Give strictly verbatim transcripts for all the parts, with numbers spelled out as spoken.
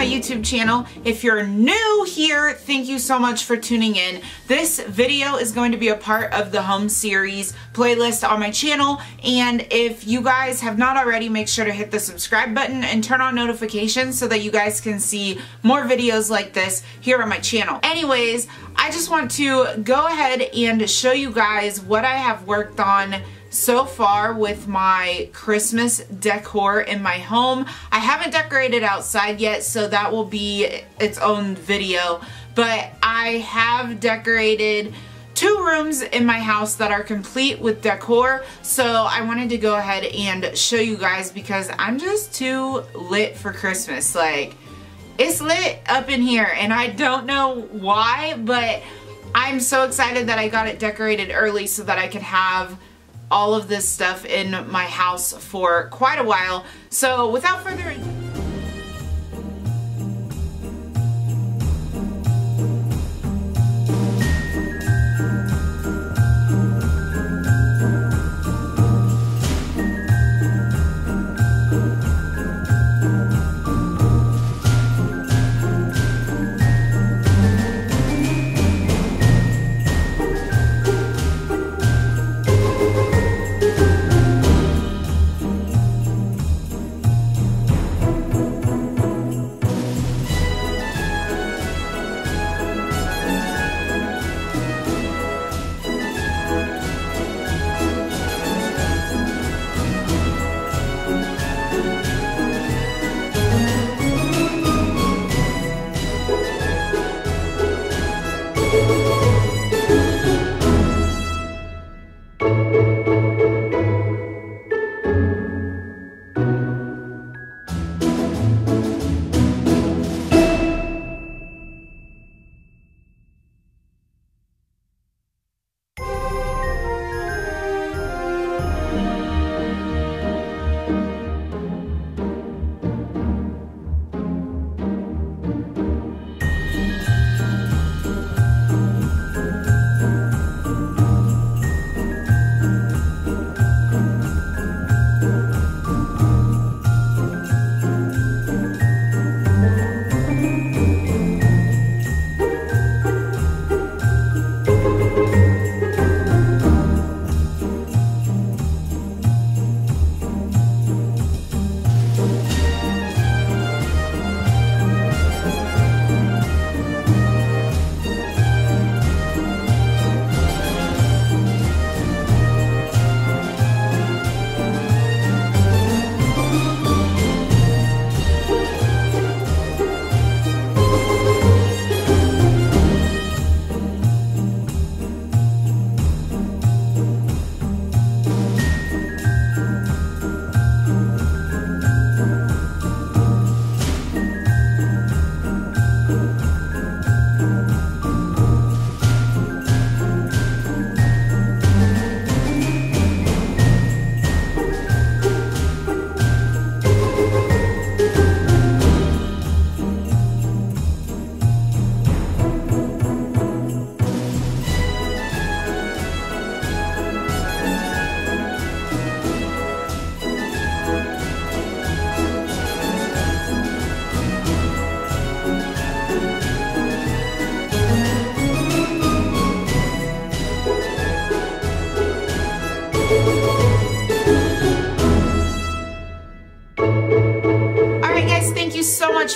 my YouTube channel. If you're new here, thank you so much for tuning in. This video is going to be a part of the Home Series playlist on my channel, and if you guys have not already, make sure to hit the subscribe button and turn on notifications so that you guys can see more videos like this here on my channel. Anyways, I just want to go ahead and show you guys what I have worked on so far with my Christmas decor in my home. I haven't decorated outside yet, so that will be its own video, but I have decorated two rooms in my house that are complete with decor, so I wanted to go ahead and show you guys because I'm just too lit for Christmas. Like, it's lit up in here and I don't know why, but I'm so excited that I got it decorated early so that I could have all of this stuff in my house for quite a while. So without further ado,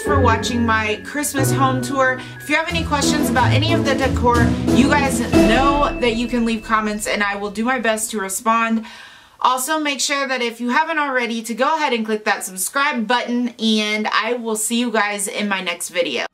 for watching my Christmas home tour. If you have any questions about any of the decor, you guys know that you can leave comments and I will do my best to respond. Also, make sure that if you haven't already, to go ahead and click that subscribe button, and I will see you guys in my next video.